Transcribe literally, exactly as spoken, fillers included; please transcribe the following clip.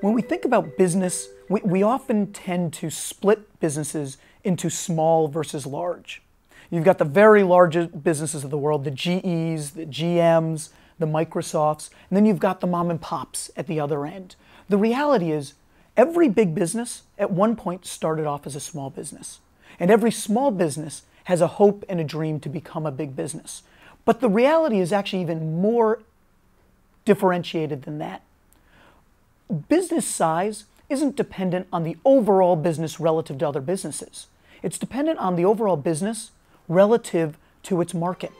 When we think about business, we, we often tend to split businesses into small versus large. You've got the very largest businesses of the world, the G Es, the G Ms, the Microsofts, and then you've got the mom and pops at the other end. The reality is, every big business at one point started off as a small business. And every small business has a hope and a dream to become a big business. But the reality is actually even more differentiated than that. Business size isn't dependent on the overall business relative to other businesses. It's dependent on the overall business relative to its market.